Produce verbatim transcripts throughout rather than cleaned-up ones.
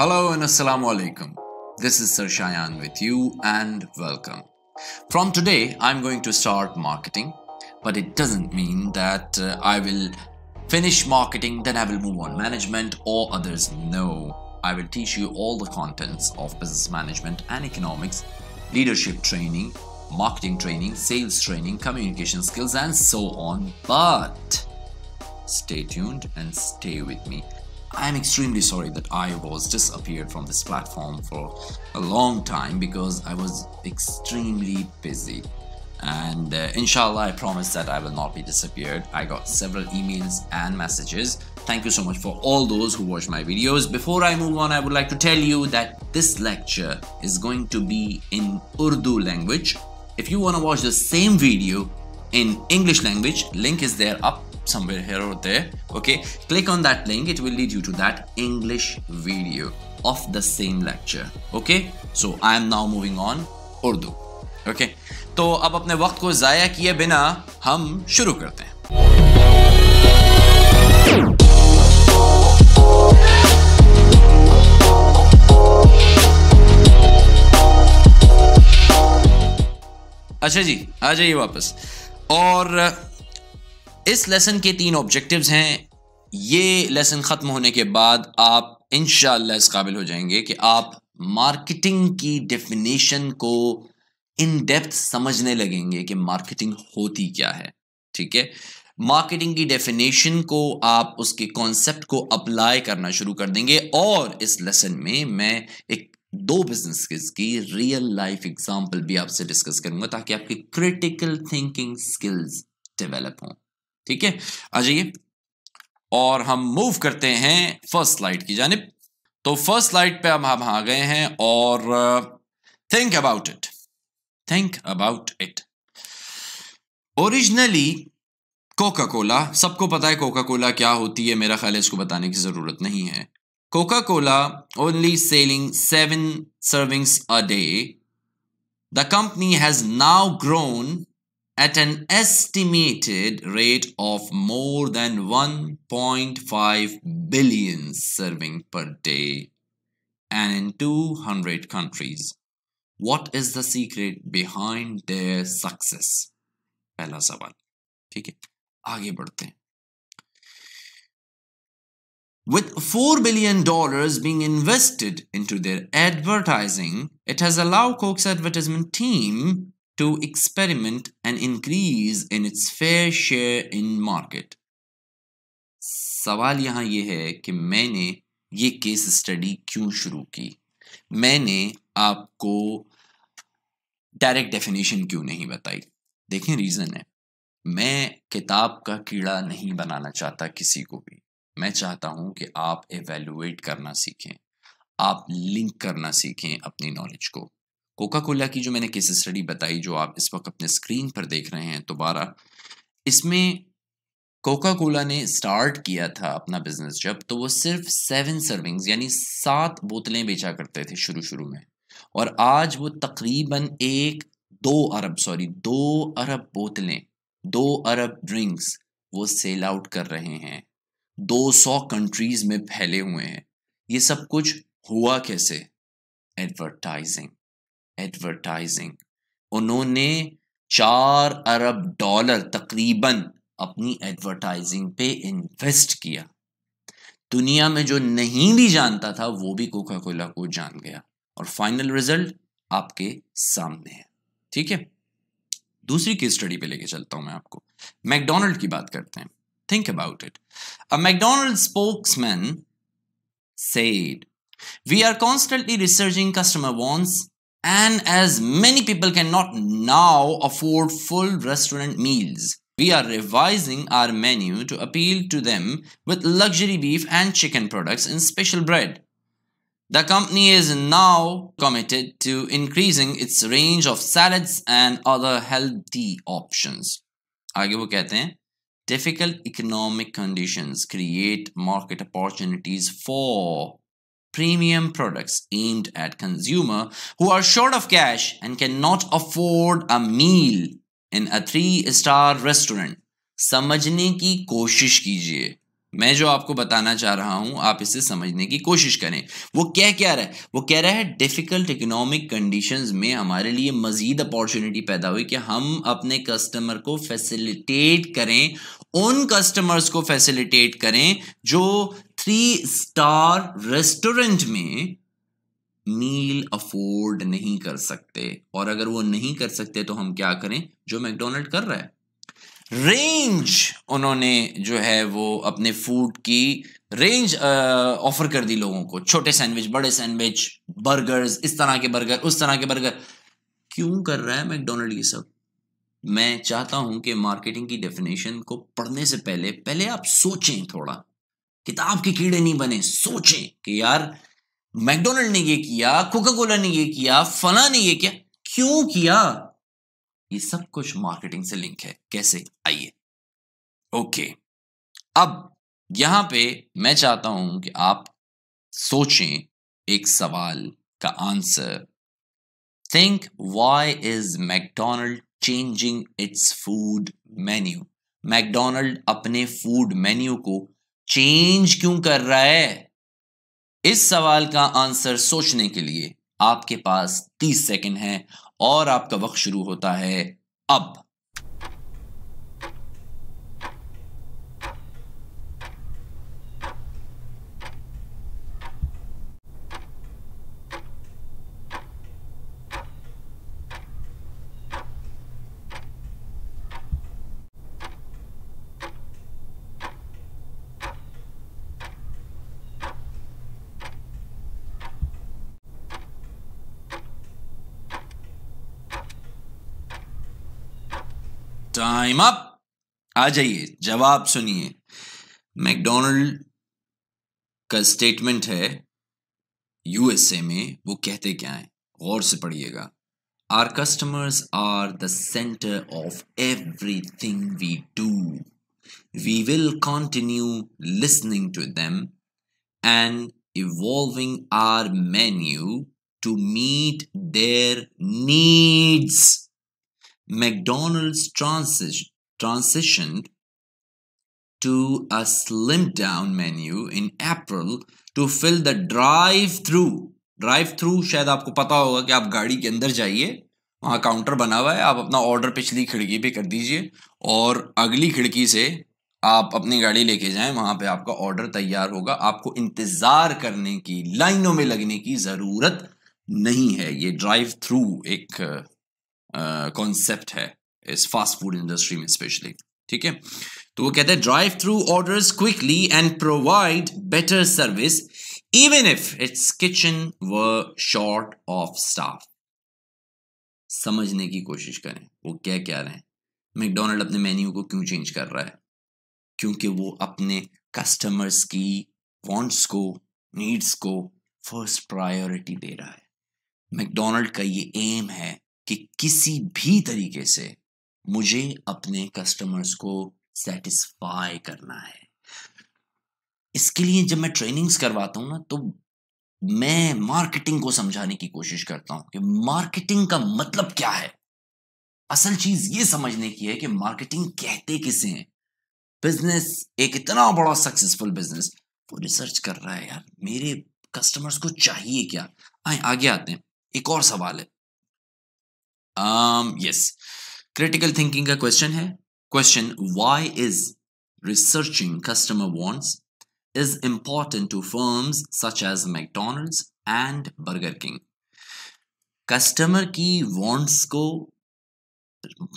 Hello and Assalamu Alaikum. This is Sir Shayan with you and welcome. From today, I'm going to start marketing, but it doesn't mean that uh, I will finish marketing, then I will move on management or others. No, I will teach you all the contents of business management and economics, leadership training, marketing training, sales training, communication skills, and so on. But stay tuned and stay with me. I'm extremely sorry that I was disappeared from this platform for a long time because I was extremely busy, and uh, inshallah I promise that I will not be disappeared. I got several emails and messages. Thank you so much for all those who watch my videos. Before I move on, I would like to tell you that this lecture is going to be in Urdu language. If you want to watch the same video in English language, link is there up somewhere here or there. Okay, click on that link. It will lead you to that English video of the same lecture. Okay, so I am now moving on Urdu. Okay, तो अब अपने वक्त को ज़ाया किए बिना हम शुरू करते हैं. अच्छा जी, आ जाइए वापस. और इस लेसन के तीन ऑब्जेक्टिव्स हैं. ये लेसन ख़त्म होने के बाद आप इंशाअल्लाह इस काबिल हो जाएंगे कि आप मार्केटिंग की डेफिनेशन को इन डेप्थ समझने लगेंगे कि मार्केटिंग होती क्या है. ठीक है, मार्केटिंग की डेफिनेशन को आप उसके कॉन्सेप्ट को अप्लाई करना शुरू कर देंगे. और इस लेसन में मैं एक दो बिजनेस की रियल लाइफ एग्जांपल भी आपसे डिस्कस करूंगा ताकि आपकी क्रिटिकल थिंकिंग स्किल्स डेवलप हों. ठीक है, आ जाइए और हम मूव करते हैं फर्स्ट स्लाइड की जानिब. तो फर्स्ट स्लाइड पे हम हम आ गए हैं और think about it. Think about it originally Coca Cola, सबको पता है कोका कोला क्या होती है, मेरा ख्याल है इसको बताने की जरूरत नहीं है. Coca Cola only selling seven servings a day. The company has now grown at an estimated rate of more than one point five billion serving per day and in two hundred countries. What is the secret behind their success? पहला सवाल. ठीक है, आगे बढ़ते हैं. With four billion dollars being invested into their advertising, it has allowed Coke's advertisement team to experiment and increase in its fair share in market. सवाल यहाँ ये है कि मैंने ये केस स्टडी क्यों शुरू की, मैंने आपको डायरेक्ट डेफिनेशन क्यों नहीं बताई. देखें, रीज़न है, मैं किताब का कीड़ा नहीं बनाना चाहता किसी को भी. मैं चाहता हूँ कि आप एवेलुएट करना सीखें, आप लिंक करना सीखें अपनी नॉलेज को. कोका कोला की जो मैंने केस स्टडी बताई, जो आप इस वक्त अपने स्क्रीन पर देख रहे हैं दोबारा, इसमें कोका कोला ने स्टार्ट किया था अपना बिजनेस जब, तो वो सिर्फ सेवन सर्विंग्स यानी सात बोतलें बेचा करते थे शुरू शुरू में. और आज वो तकरीबन एक दो अरब सॉरी दो अरब बोतलें दो अरब ड्रिंक्स वो सेल आउट कर रहे हैं, दो सौ कंट्रीज में फैले हुए हैं. ये सब कुछ हुआ कैसे? एडवर्टाइजिंग. एडवर्टाइजिंग उन्होंने चार अरब डॉलर तकरीबन अपनी एडवर्टाइजिंग पे इन्वेस्ट किया. दुनिया में जो नहीं भी जानता था वो भी कोका कोला को जान गया और फाइनल रिजल्ट आपके सामने है. ठीक है, दूसरी केस स्टडी पे लेके चलता हूं मैं आपको. मैकडोनल्ड की बात करते हैं. Think about it. A McDonald spokesman said, we are constantly researching customer wants and as many people cannot now afford full restaurant meals, we are revising our menu to appeal to them with luxury beef and chicken products and special bread. The company is now committed to increasing its range of salads and other healthy options. Aage wo kehte hain, difficult economic conditions create market opportunities for premium products aimed at consumer who are short of cash and cannot afford a meal in a three star restaurant. समझने की कोशिश कीजिए, मैं जो आपको बताना चाह रहा हूं आप इसे समझने की कोशिश करें। वो कह क्या रहा है? वो कह रहा है डिफिकल्ट इकोनॉमिक कंडीशंस में हमारे लिए मजीद अपॉर्चुनिटी पैदा हुई कि हम अपने कस्टमर को फैसिलिटेट करें, उन कस्टमर्स को फैसिलिटेट करें जो थ्री स्टार रेस्टोरेंट में मील अफोर्ड नहीं कर सकते। और अगर वो नहीं कर सकते तो हम क्या करें, जो मैकडोनल्ड कर रहा है। रेंज उन्होंने जो है वो अपने फूड की रेंज ऑफर कर दी लोगों को, छोटे सैंडविच, बड़े सैंडविच, बर्गर्स, इस तरह के बर्गर, उस तरह के बर्गर। क्यों कर रहा है मैकडोनल्ड ये सब? मैं चाहता हूं कि मार्केटिंग की डेफिनेशन को पढ़ने से पहले पहले आप सोचें, थोड़ा किताब के कीड़े नहीं बने, सोचें कि यार मैकडोनल्ड ने ये किया, कोका कोला ने ये किया, फला ने ये किया, क्यों किया? ये सब कुछ मार्केटिंग से लिंक है। कैसे? आइए, ओके, अब यहां पे मैं चाहता हूं कि आप सोचें एक सवाल का answer. Think why is McDonald changing its food menu? McDonald अपने फूड मेन्यू को चेंज क्यों कर रहा है? इस सवाल का आंसर सोचने के लिए आपके पास तीस सेकंड हैं और आपका वक्त शुरू होता है अब। टाइम अप, आ जाइए, जवाब सुनिए। मैकडोनल्ड का स्टेटमेंट है यूएसए में, वो कहते क्या है, गौर से पढ़िएगा। Our customers are the centre of everything we do, we will continue listening to them and evolving our menu to meet their needs. McDonald's transi- transitioned to a slimmed down menu in April to fill the drive-through. Drive-through शायद आपको पता होगा कि आप गाड़ी के अंदर जाइए, वहाँ काउंटर बना हुआ है, आप अपना ऑर्डर पिछली खिड़की पे कर दीजिए और अगली खिड़की से आप अपनी गाड़ी लेके जाएं, वहाँ पे आपका ऑर्डर तैयार होगा। आपको इंतज़ार करने की, लाइनों में लगने की ज़रूरत नहीं है। ये ड्राइव थ्रू एक कॉन्सेप्ट uh, है इस फास्ट फूड इंडस्ट्री में स्पेशली, ठीक है। तो वो कहते हैं drive through orders quickly and provide better service even if its kitchen were short of staff. समझने की कोशिश करें वो क्या क्या रहे हैं। मैकडोनल्ड अपने मेन्यू को क्यों चेंज कर रहा है? क्योंकि वो अपने कस्टमर्स की वांट्स को, नीड्स को फर्स्ट प्रायोरिटी दे रहा है। मैकडोनल्ड का ये एम है कि किसी भी तरीके से मुझे अपने कस्टमर्स को सेटिस्फाई करना है। इसके लिए जब मैं ट्रेनिंग्स करवाता हूँ ना, तो मैं मार्केटिंग को समझाने की कोशिश करता हूँ कि मार्केटिंग का मतलब क्या है। असल चीज ये समझने की है कि मार्केटिंग कहते किसे हैं। बिजनेस, एक इतना बड़ा सक्सेसफुल बिजनेस, वो रिसर्च कर रहा है यार मेरे कस्टमर्स को चाहिए क्या। आए आगे आते हैं, एक और सवाल है। Um, yes, critical thinking का क्वेश्चन है। Question why is researching customer wants is important to firms such as McDonald's and Burger King। Customer की wants को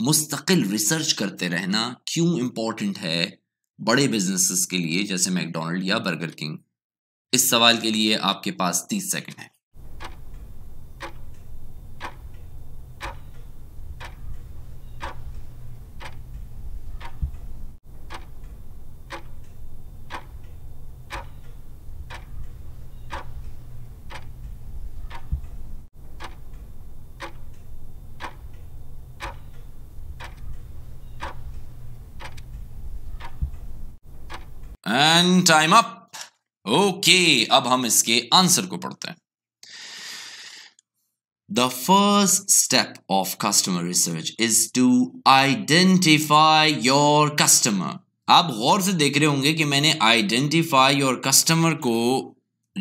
मुस्तकिल रिसर्च करते रहना क्यों इम्पोर्टेंट है बड़े बिजनेसेस के लिए जैसे मैकडोनल्ड या बर्गर किंग? इस सवाल के लिए आपके पास तीस सेकेंड है। And time up. ओके, अब हम इसके आंसर को पढ़ते हैं। The first step of customer research is to identify your customer. आप गौर से देख रहे होंगे कि मैंने आइडेंटिफाई और कस्टमर को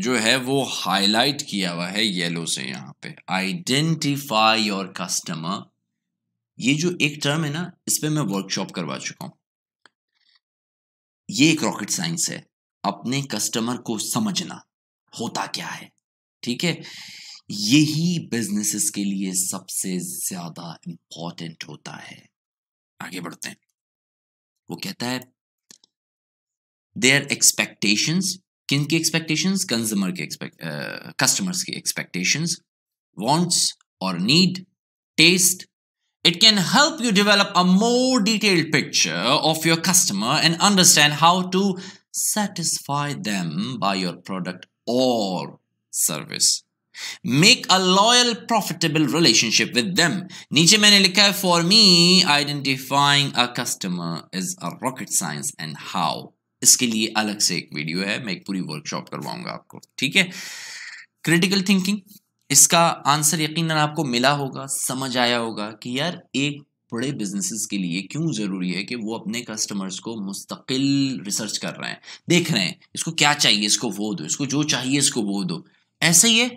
जो है वो हाईलाइट किया हुआ है येलो से। यहाँ पे आइडेंटिफाई और कस्टमर, ये जो एक टर्म है ना, इस पे मैं वर्कशॉप करवा चुका हूँ। ये एक रॉकेट साइंस है, अपने कस्टमर को समझना होता क्या है, ठीक है। यही बिजनेसेस के लिए सबसे ज्यादा इंपॉर्टेंट होता है। आगे बढ़ते हैं। वो कहता है देयर एक्सपेक्टेशंस, किनकी एक्सपेक्टेशंस? कंज्यूमर के एक्सपेक्ट कस्टमर्स की एक्सपेक्टेशंस, वांट्स और need, taste. It can help you develop a more detailed picture of your customer and understand how to satisfy them by your product or service. Make a loyal, profitable relationship with them. Niche maine likha hai, for me, identifying a customer is a rocket science and how. Iske liye alag se ek video hai, main ek puri workshop karwaunga aapko, theek hai? Critical thinking. इसका answer यकीनन आपको मिला होगा, समझ आया होगा कि यार एक बड़े बिजनेसेस के लिए क्यों ज़रूरी है कि वो अपने कस्टमर्स को मुस्तकिल रिसर्च कर रहे हैं, देख रहे हैं इसको क्या चाहिए, इसको वो दो, इसको जो चाहिए इसको वो दो। ऐसे ही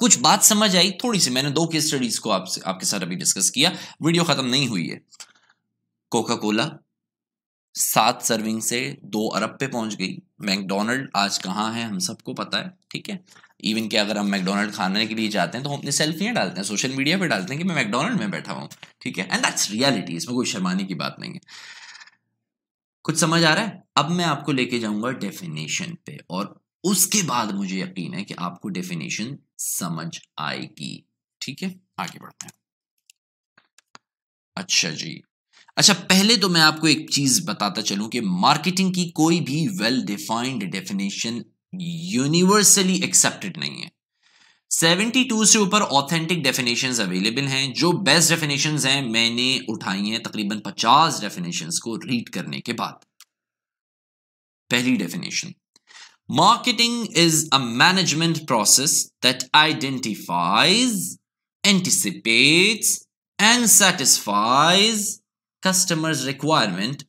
कुछ बात समझ आई थोड़ी सी। मैंने दो केस स्टडीज़ को आप, आपके साथ अभी डिस्कस किया, वीडियो ख़त्म नहीं हुई है। कोका कोला सात सर्विंग से दो अरब पे पहुंच गई। मैकडोनल्ड आज कहाँ है हम सबको पता है, ठीक है। इवन कि अगर हम मैकडोनल्ड खाने के लिए जाते हैं तो हम अपनी सेल्फियाँ डालते हैं, सोशल मीडिया पे डालते हैं कि मैं मैकडोनल्ड में बैठा हुआ हूँ, ठीक है। एंड दैट्स रियलिटी, इसमें कोई शर्माने की बात नहीं है। कुछ समझ आ रहा है? अब मैं आपको लेके जाऊँगा डेफिनेशन पे और उसके बाद मुझे यकीन है कि आपको डेफिनेशन समझ आएगी, ठीक है। आगे बढ़ते हैं। अच्छा जी, अच्छा पहले तो मैं आपको एक चीज़ बताता चलूं कि मार्केटिंग की कोई भी well defined definition universally accepted नहीं है। बहत्तर से ऊपर ऑथेंटिक डेफिनेशंस अवेलेबल हैं। जो बेस्ट डेफिनेशंस हैं मैंने उठाई हैं तकरीबन पचास डेफिनेशंस को रीड करने के बाद। पहली definition, marketing is a management process that identifies, anticipates and satisfies customers requirement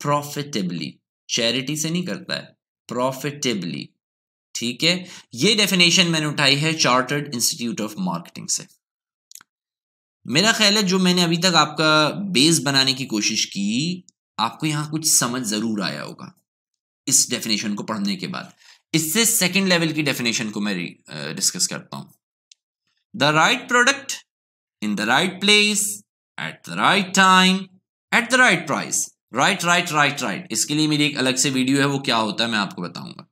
profitably. Charity से नहीं करता है, प्रॉफिटेबली, ठीक है। ये डेफिनेशन मैंने उठाई है चार्टर्ड इंस्टीट्यूट ऑफ मार्केटिंग से। मेरा ख्याल है जो मैंने अभी तक आपका बेस बनाने की कोशिश की, आपको यहां कुछ समझ जरूर आया होगा इस डेफिनेशन को पढ़ने के बाद। इससे सेकंड लेवल की डेफिनेशन को मैं डिस्कस करता हूं। The right product in the right place at the right time at the right price. Right right right right इसके लिए मेरी एक अलग से वीडियो है, वो क्या होता है मैं आपको बताऊंगा।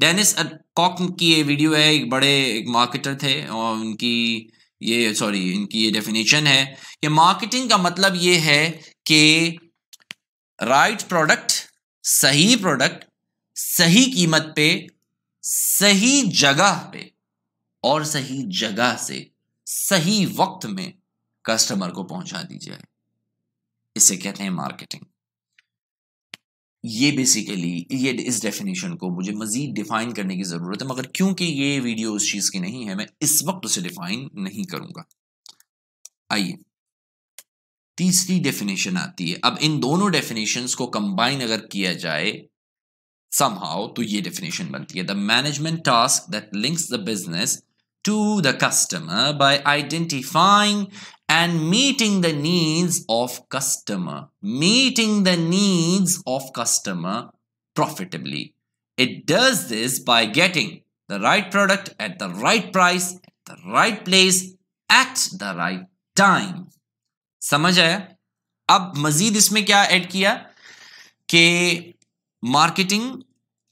डेनिस कॉक की ये वीडियो है, एक बड़े एक मार्केटर थे और उनकी ये सॉरी इनकी ये डेफिनेशन है कि मार्केटिंग का मतलब ये है कि राइट प्रोडक्ट, सही प्रोडक्ट सही कीमत पे, सही जगह पे और सही जगह से सही वक्त में कस्टमर को पहुंचा दी जाए, इसे कहते हैं मार्केटिंग। ये बेसिकली ये इस डेफिनेशन को मुझे मजीद डिफाइन करने की ज़रूरत है, मगर क्योंकि ये वीडियो उस चीज़ की नहीं है मैं इस वक्त उसे डिफाइन नहीं करूंगा। आइए तीसरी डेफिनेशन आती है। अब इन दोनों डेफिनेशंस को कंबाइन अगर किया जाए समहाउ तो ये डेफिनेशन बनती है the management task that links the business to the customer by identifying and meeting the needs of customer. Meeting the needs of customer profitably. It does this by getting the right product at the right price, at the right place, at the right time. समझ आया? अब मजीद इसमें क्या add किया कि marketing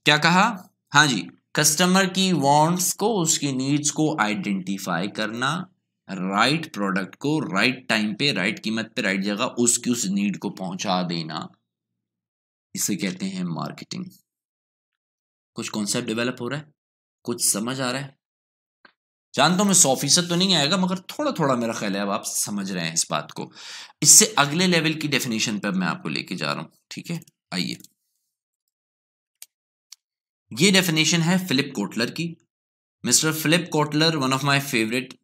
क्या कहा? हाँ जी, कस्टमर की वांट्स को, उसकी नीड्स को आइडेंटिफाई करना, राइट प्रोडक्ट को राइट टाइम पे, राइट कीमत पे, राइट जगह उसकी उस नीड को पहुंचा देना, इसे कहते हैं मार्केटिंग। कुछ कॉन्सेप्ट डेवलप हो रहा है, कुछ समझ आ रहा है। जानता हूं मैं सौ फीसद तो नहीं आएगा मगर थोड़ा थोड़ा मेरा ख्याल है अब आप समझ रहे हैं इस बात को। इससे अगले लेवल की डेफिनेशन पर मैं आपको लेके जा रहा हूं, ठीक है। आइए, ये डेफिनेशन है फिलिप कोटलर की। Mister Philip Kotler one of my favourite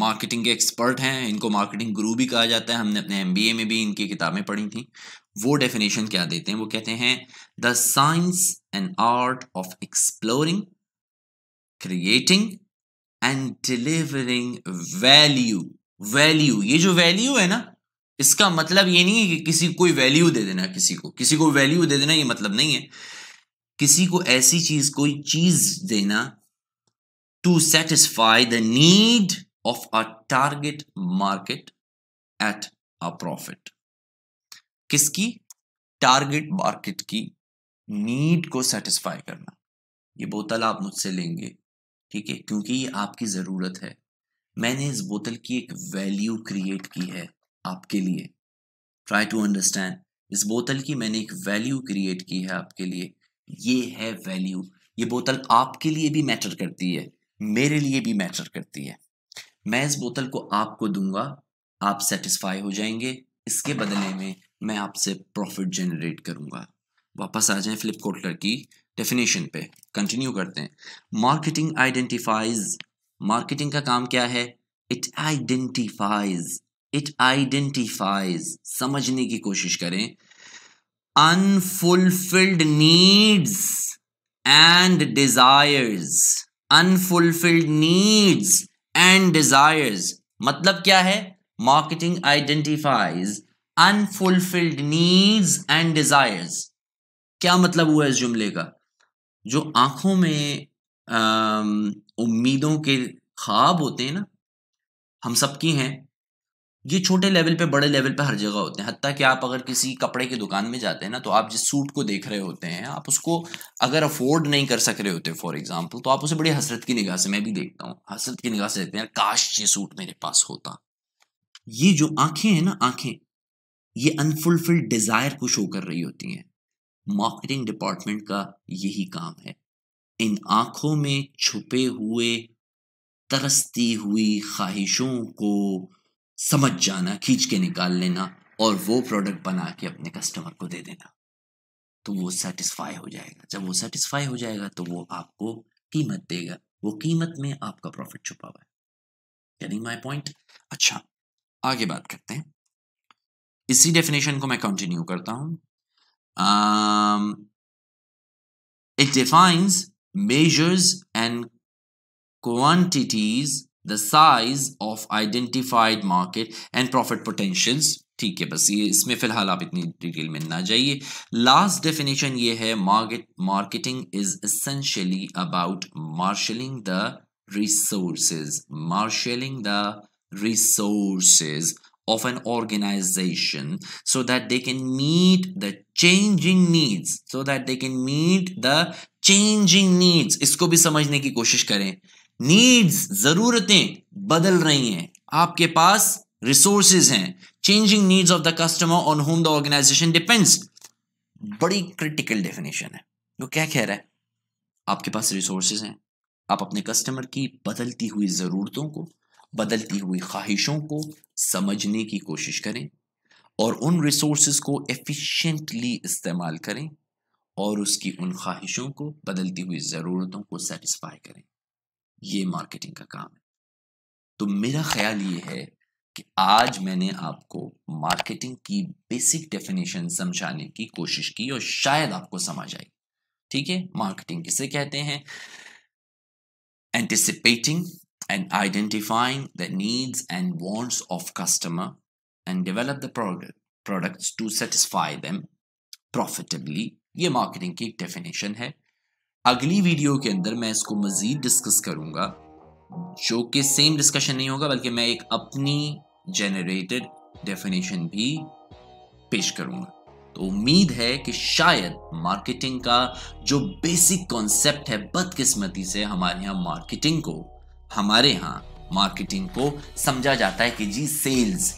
marketing के एक्सपर्ट हैं। इनको मार्केटिंग गुरु भी कहा जाता है, हमने अपने एमबीए में भी इनकी किताबें पढ़ी थी। वो डेफिनेशन क्या देते हैं, वो कहते हैं the science and art of exploring, creating and delivering value. Value, ये जो वैल्यू है ना, इसका मतलब ये नहीं है कि किसी कोई वैल्यू दे देना, किसी को किसी को वैल्यू दे देना ये मतलब नहीं है। किसी को ऐसी चीज, कोई चीज देना to satisfy the need of a target market at a profit. किसकी? टारगेट मार्केट की नीड को सेटिस्फाई करना। ये बोतल आप मुझसे लेंगे, ठीक है, क्योंकि ये आपकी ज़रूरत है। मैंने इस बोतल की एक वैल्यू क्रिएट की है आपके लिए। ट्राई टू अंडरस्टैंड, इस बोतल की मैंने एक वैल्यू क्रिएट की है आपके लिए। ये है वैल्यू। ये बोतल आपके लिए भी मैटर करती है, मेरे लिए भी मैटर करती है। मैं इस बोतल को आपको दूंगा, आप सेटिस्फाई हो जाएंगे, इसके बदले में मैं आपसे प्रॉफिट जनरेट करूंगा। वापस आ जाएं फिलिप कोटलर की डेफिनेशन पे, कंटिन्यू करते हैं। मार्केटिंग आइडेंटिफाइज, मार्केटिंग का काम क्या है? इट आइडेंटिफाइज, इट आइडेंटिफाइज, समझने की कोशिश करें, unfulfilled needs and desires. Unfulfilled needs and desires मतलब क्या है? Marketing identifies unfulfilled needs and desires. क्या मतलब हुआ इस जुमले का? जो आंखों में आम, उम्मीदों के ख्वाब होते हैं ना, हम सबकी हैं, ये छोटे लेवल पे बड़े लेवल पे हर जगह होते हैं। हत्ता कि आप अगर किसी कपड़े की दुकान में जाते हैं ना, तो आप जिस सूट को देख रहे होते हैं, आप उसको अगर अफोर्ड नहीं कर सक रहे होते फॉर एग्जांपल, तो आप उसे बड़ी हसरत की निगाह से, मैं भी देखता हूँ, हसरत की निगाह से देखते हैं, काश ये सूट मेरे पास होता। ये जो आंखें हैं ना, आंखें, ये अनफुलफिल्ड डिज़ायर को शो कर रही होती हैं। मार्केटिंग डिपार्टमेंट का यही काम है, इन आंखों में छुपे हुए तरसती हुई ख्वाहिशों को समझ जाना, खींच के निकाल लेना और वो प्रोडक्ट बना के अपने कस्टमर को दे देना, तो वो सेटिस्फाई हो जाएगा। जब वो सेटिस्फाई हो जाएगा तो वो आपको कीमत देगा, वो कीमत में आपका प्रॉफिट छुपा हुआ है। Getting my point? अच्छा, आगे बात करते हैं। इसी डेफिनेशन को मैं कंटिन्यू करता हूँ। It defines, measures and quantities the size of identified market and profit potentials. ठीक है, बस ये, इसमें फिलहाल आप इतनी डिटेल में ना जाइए। लास्ट डेफिनेशन ये है, market marketing is essentially about marshalling the resources, marshalling the resources of an organization so that they can meet the changing needs, so that they can meet the changing needs. इसको भी समझने की कोशिश करें। Needs, ज़रूरतें बदल रही हैं, आपके पास resources हैं, changing needs of the customer on whom the organization depends. बड़ी critical definition है। वो क्या कह रहा है? आपके पास resources हैं, आप अपने customer की बदलती हुई ज़रूरतों को, बदलती हुई ख्वाहिशों को समझने की कोशिश करें और उन रिसोर्सेज को एफिशिएंटली इस्तेमाल करें और उसकी उन ख्वाहिशों को, बदलती हुई ज़रूरतों को सेटिस्फाई करें। ये मार्केटिंग का काम है। तो मेरा ख्याल ये है कि आज मैंने आपको मार्केटिंग की बेसिक डेफिनेशन समझाने की कोशिश की और शायद आपको समझ आई। ठीक है, मार्केटिंग किसे कहते हैं? Anticipating and identifying the needs and wants of customer and develop the product products to satisfy them profitably. ये marketing की एक definition है। अगली video के अंदर मैं इसको मज़ीद discuss करूँगा, जो कि same discussion नहीं होगा, बल्कि मैं एक अपनी generated definition भी पेश करूँगा। तो उम्मीद है कि शायद marketing का जो basic concept है, बदकिस्मती से हमारे यहाँ marketing को हमारे यहाँ मार्केटिंग को समझा जाता है कि जी सेल्स।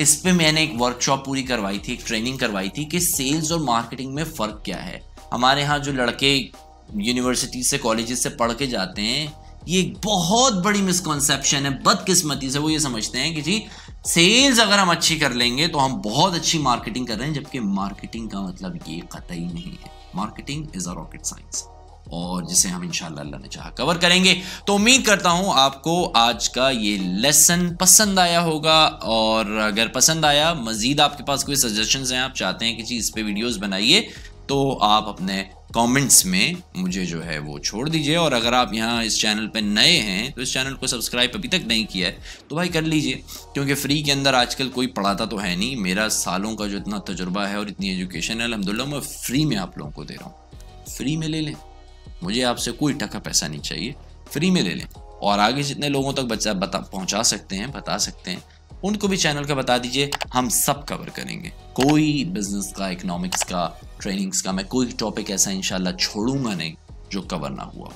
इस पे मैंने एक वर्कशॉप पूरी करवाई थी, एक ट्रेनिंग करवाई थी कि सेल्स और मार्केटिंग में फ़र्क क्या है। हमारे यहाँ जो लड़के यूनिवर्सिटी से, कॉलेजेस से पढ़ के जाते हैं, ये एक बहुत बड़ी मिसकॉन्सेप्शन है बदकिस्मती से। वो ये समझते हैं कि जी सेल्स अगर हम अच्छी कर लेंगे तो हम बहुत अच्छी मार्केटिंग कर रहे हैं, जबकि मार्केटिंग का मतलब ये कतई नहीं है। Marketing is a rocket science. और जिसे हम इंशाल्लाह अल्लाह ने चाहा कवर करेंगे। तो उम्मीद करता हूँ आपको आज का ये लेसन पसंद आया होगा, और अगर पसंद आया, मज़ीद आपके पास कोई सजेशंस हैं, आप चाहते हैं कि जी इस पे वीडियोस बनाइए, तो आप अपने कमेंट्स में मुझे जो है वो छोड़ दीजिए। और अगर आप यहाँ इस चैनल पे नए हैं तो इस चैनल को सब्सक्राइब अभी तक नहीं किया है तो भाई कर लीजिए, क्योंकि फ्री के अंदर आजकल कोई पढ़ाता तो है नहीं। मेरा सालों का जो इतना तजुर्बा है और इतनी एजुकेशन है, अल्हम्दुलिल्लाह मैं फ्री में आप लोगों को दे रहा हूँ। फ्री में ले लें, मुझे आपसे कोई टका पैसा नहीं चाहिए, फ्री में ले लें। और आगे जितने लोगों तक बच्चा बता पहुँचा सकते हैं, बता सकते हैं, उनको भी चैनल का बता दीजिए, हम सब कवर करेंगे। कोई बिजनेस का, इकोनॉमिक्स का, ट्रेनिंग्स का, मैं कोई टॉपिक ऐसा इंशाल्लाह छोड़ूंगा नहीं जो कवर ना हुआ।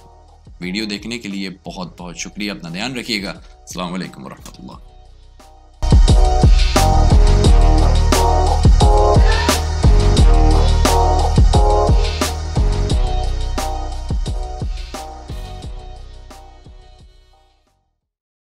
वीडियो देखने के लिए बहुत बहुत शुक्रिया, अपना ध्यान रखिएगा। अस्सलाम वालेकुम वरहमतुल्लाह।